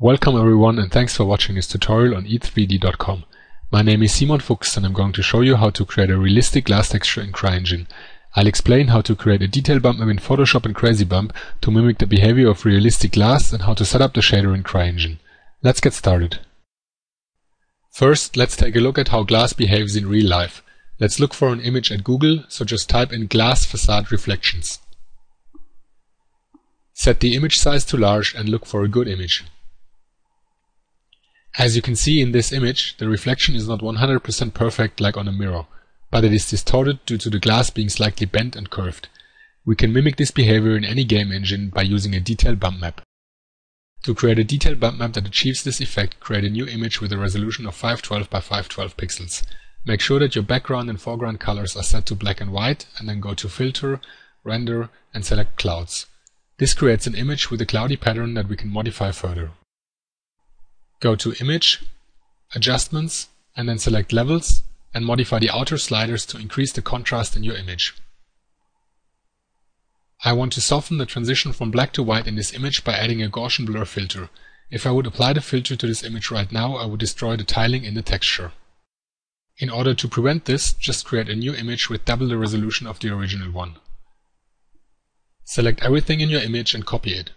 Welcome everyone, and thanks for watching this tutorial on e3d.com. My name is Simon Fuchs, and I'm going to show you how to create a realistic glass texture in CryEngine. I'll explain how to create a detail bump map in Photoshop and CrazyBump to mimic the behavior of realistic glass, and how to set up the shader in CryEngine. Let's get started. First, let's take a look at how glass behaves in real life. Let's look for an image at Google, so just type in glass facade reflections. Set the image size to large and look for a good image. As you can see in this image, the reflection is not 100% perfect like on a mirror, but it is distorted due to the glass being slightly bent and curved. We can mimic this behavior in any game engine by using a detailed bump map. To create a detailed bump map that achieves this effect, create a new image with a resolution of 512 by 512 pixels. Make sure that your background and foreground colors are set to black and white, and then go to Filter, Render, and select Clouds. This creates an image with a cloudy pattern that we can modify further. Go to Image, Adjustments, and then select Levels, and modify the outer sliders to increase the contrast in your image. I want to soften the transition from black to white in this image by adding a Gaussian blur filter. If I would apply the filter to this image right now, I would destroy the tiling in the texture. In order to prevent this, just create a new image with double the resolution of the original one. Select everything in your image and copy it.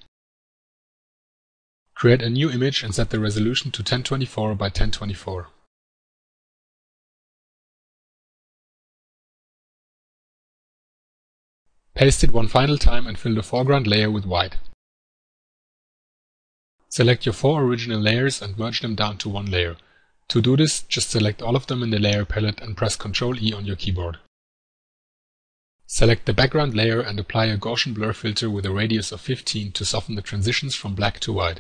Create a new image and set the resolution to 1024 by 1024. Paste it one final time and fill the foreground layer with white. Select your four original layers and merge them down to one layer. To do this, just select all of them in the layer palette and press Ctrl-E on your keyboard. Select the background layer and apply a Gaussian blur filter with a radius of 15 to soften the transitions from black to white.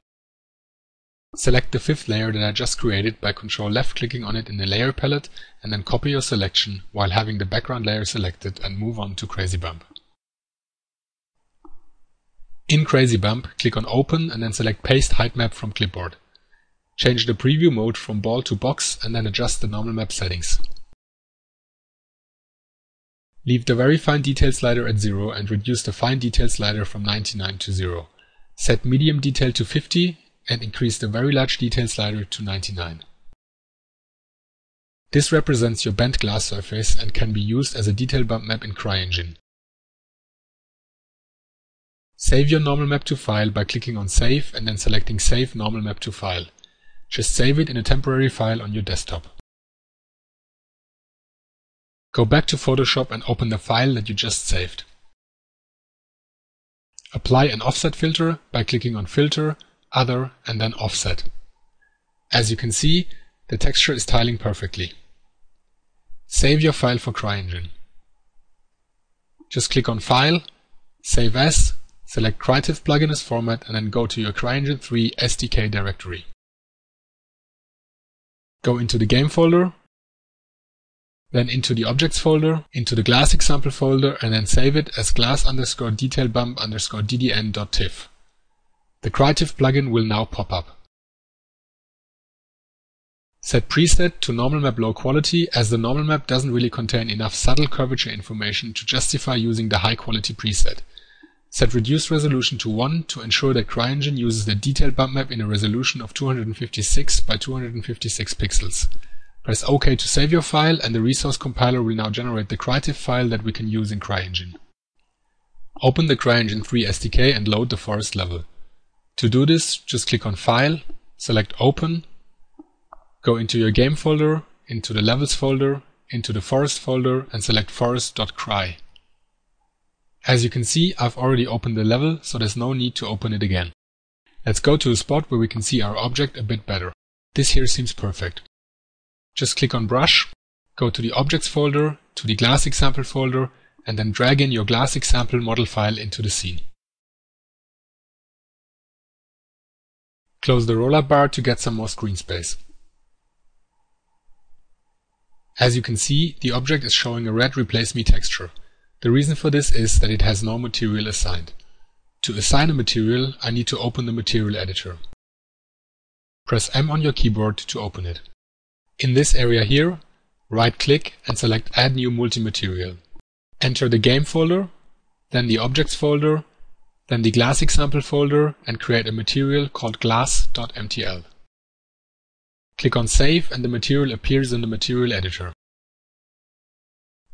Select the fifth layer that I just created by Ctrl left clicking on it in the layer palette, and then copy your selection while having the background layer selected, and move on to CrazyBump. In CrazyBump, click on Open and then select Paste Height Map from Clipboard. Change the preview mode from ball to box and then adjust the normal map settings. Leave the Very Fine Detail slider at 0 and reduce the Fine Detail slider from 99 to 0. Set Medium Detail to 50 and increase the Very Large Detail slider to 99. This represents your bent glass surface and can be used as a detail bump map in CryEngine. Save your normal map to file by clicking on Save and then selecting Save Normal Map to File. Just save it in a temporary file on your desktop. Go back to Photoshop and open the file that you just saved. Apply an offset filter by clicking on Filter, Other, and then Offset. As you can see, the texture is tiling perfectly. Save your file for CryEngine. Just click on File, Save As, select CryTiff plugin as format, and then go to your CryEngine 3 SDK directory. Go into the game folder, then into the objects folder, into the glass example folder, and then save it as glass_detailbump_ddn.tiff. The CryTiff plugin will now pop up. Set preset to normal map low quality, as the normal map doesn't really contain enough subtle curvature information to justify using the high quality preset. Set Reduce Resolution to 1 to ensure that CryEngine uses the detailed bump map in a resolution of 256 by 256 pixels. Press OK to save your file, and the resource compiler will now generate the CryTiff file that we can use in CryEngine. Open the CryEngine 3 SDK and load the forest level. To do this, just click on File, select Open, go into your game folder, into the levels folder, into the forest folder, and select Forest.cry. As you can see, I've already opened the level, so there's no need to open it again. Let's go to a spot where we can see our object a bit better. This here seems perfect. Just click on Brush, go to the Objects folder, to the Glass Example folder, and then drag in your Glass Example model file into the scene. Close the roll-up bar to get some more screen space. As you can see, the object is showing a red Replace Me texture. The reason for this is that it has no material assigned. To assign a material, I need to open the material editor. Press M on your keyboard to open it. In this area here, right-click and select Add New Multi-Material. Enter the Game folder, then the Objects folder, then the glass example folder and create a material called glass.mtl. Click on Save and the material appears in the material editor.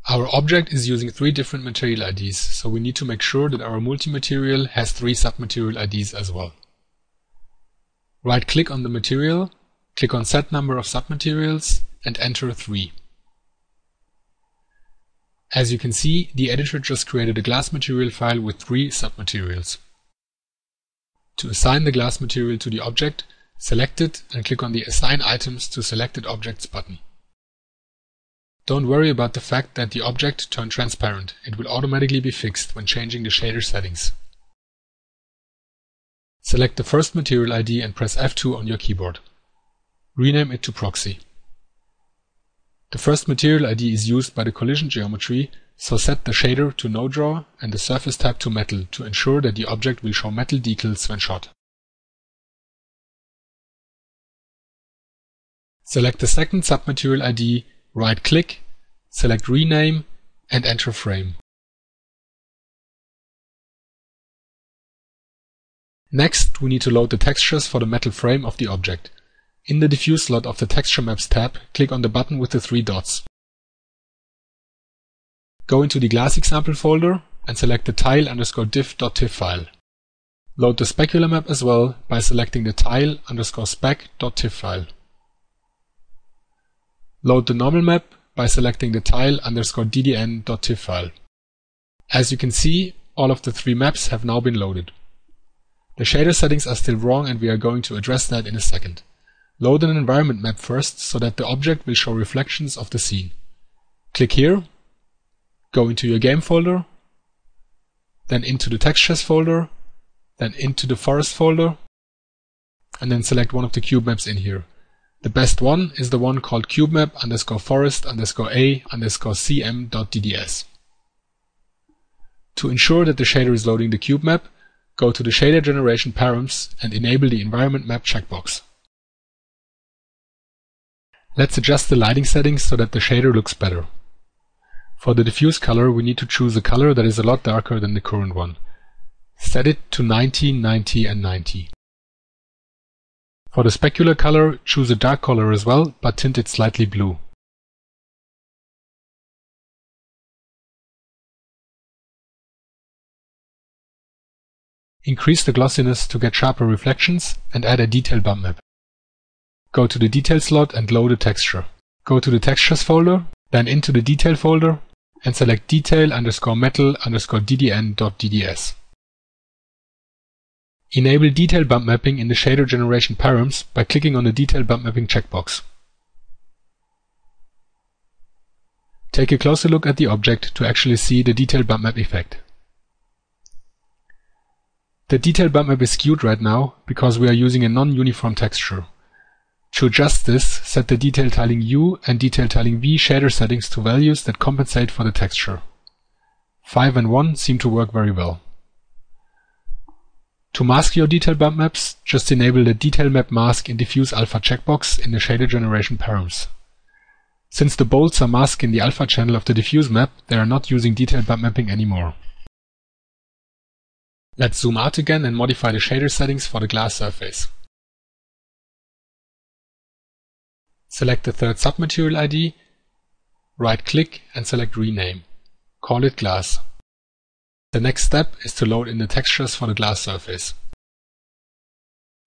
Our object is using three different material IDs, so we need to make sure that our multi-material has three sub-material IDs as well. Right-click on the material, click on Set Number of Submaterials and enter 3. As you can see, the editor just created a glass material file with three submaterials. To assign the glass material to the object, select it and click on the Assign Items to Selected Objects button. Don't worry about the fact that the object turned transparent. It will automatically be fixed when changing the shader settings. Select the first material ID and press F2 on your keyboard. Rename it to Proxy. The first material ID is used by the collision geometry, so set the shader to No Draw and the surface type to Metal to ensure that the object will show metal decals when shot. Select the second submaterial ID, right-click, select Rename and enter Frame. Next, we need to load the textures for the metal frame of the object. In the Diffuse slot of the Texture Maps tab, click on the button with the three dots. Go into the Glass Example folder and select the tile_diff.tiff file. Load the specular map as well by selecting the tile_spec.tiff file. Load the normal map by selecting the tile_ddn.tiff file. As you can see, all of the three maps have now been loaded. The shader settings are still wrong and we are going to address that in a second. Load an environment map first so that the object will show reflections of the scene. Click here, go into your game folder, then into the textures folder, then into the forest folder, and then select one of the cube maps in here. The best one is the one called cubemap_forest_a_cm.dds. To ensure that the shader is loading the cube map, go to the shader generation params and enable the environment map checkbox. Let's adjust the lighting settings so that the shader looks better. For the diffuse color, we need to choose a color that is a lot darker than the current one. Set it to 90, 90 and 90. For the specular color, choose a dark color as well, but tint it slightly blue. Increase the glossiness to get sharper reflections and add a detail bump map. Go to the detail slot and load a texture. Go to the textures folder, then into the detail folder and select detail_metal_ddn.dds. Enable detail bump mapping in the shader generation params by clicking on the detail bump mapping checkbox. Take a closer look at the object to actually see the detail bump map effect. The detail bump map is skewed right now because we are using a non-uniform texture. To adjust this, set the detail tiling U and detail tiling V shader settings to values that compensate for the texture. 5 and 1 seem to work very well. To mask your detail bump maps, just enable the Detail Map Mask in Diffuse Alpha checkbox in the Shader Generation params. Since the bolts are masked in the alpha channel of the diffuse map, they are not using detail bump mapping anymore. Let's zoom out again and modify the shader settings for the glass surface. Select the third submaterial ID, right-click and select Rename. Call it Glass. The next step is to load in the textures for the glass surface.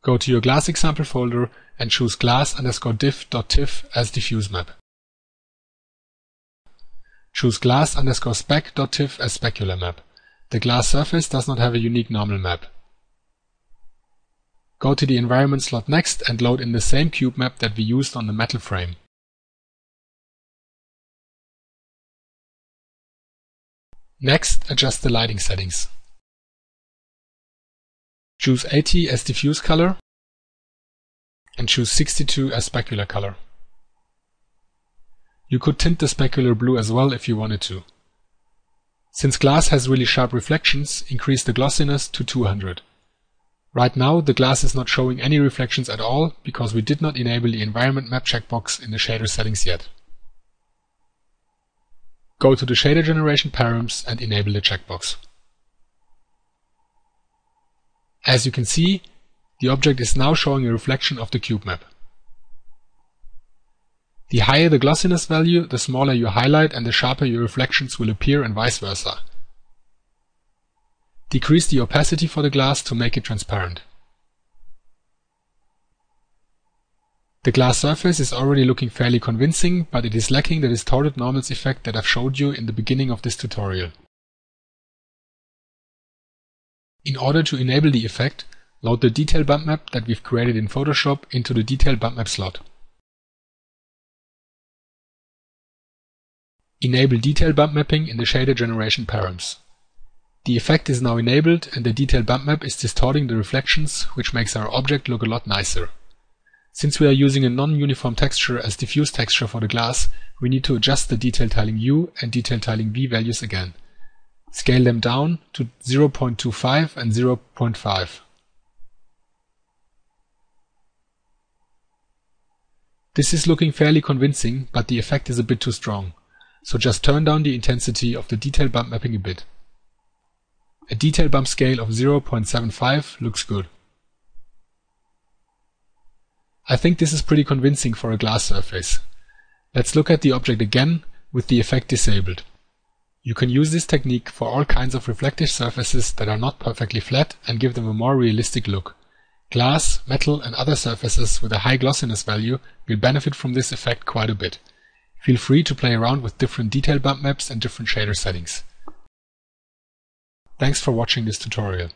Go to your glass example folder and choose glass_diff.tiff as diffuse map. Choose glass_spec.tiff as specular map. The glass surface does not have a unique normal map. Go to the environment slot next and load in the same cube map that we used on the metal frame. Next, adjust the lighting settings. Choose 80 as diffuse color and choose 62 as specular color. You could tint the specular blue as well if you wanted to. Since glass has really sharp reflections, increase the glossiness to 200. Right now, the glass is not showing any reflections at all because we did not enable the environment map checkbox in the shader settings yet. Go to the Shader Generation params and enable the checkbox. As you can see, the object is now showing a reflection of the cube map. The higher the glossiness value, the smaller your highlight and the sharper your reflections will appear, and vice versa. Decrease the opacity for the glass to make it transparent. The glass surface is already looking fairly convincing, but it is lacking the distorted normals effect that I've showed you in the beginning of this tutorial. In order to enable the effect, load the detail bump map that we've created in Photoshop into the detail bump map slot. Enable detail bump mapping in the shader generation params. The effect is now enabled and the detail bump map is distorting the reflections, which makes our object look a lot nicer. Since we are using a non-uniform texture as diffuse texture for the glass, we need to adjust the detail tiling U and detail tiling V values again. Scale them down to 0.25 and 0.5. This is looking fairly convincing, but the effect is a bit too strong. So just turn down the intensity of the detail bump mapping a bit. A detail bump scale of 0.75 looks good. I think this is pretty convincing for a glass surface. Let's look at the object again with the effect disabled. You can use this technique for all kinds of reflective surfaces that are not perfectly flat and give them a more realistic look. Glass, metal and other surfaces with a high glossiness value will benefit from this effect quite a bit. Feel free to play around with different detail bump maps and different shader settings. Thanks for watching this tutorial.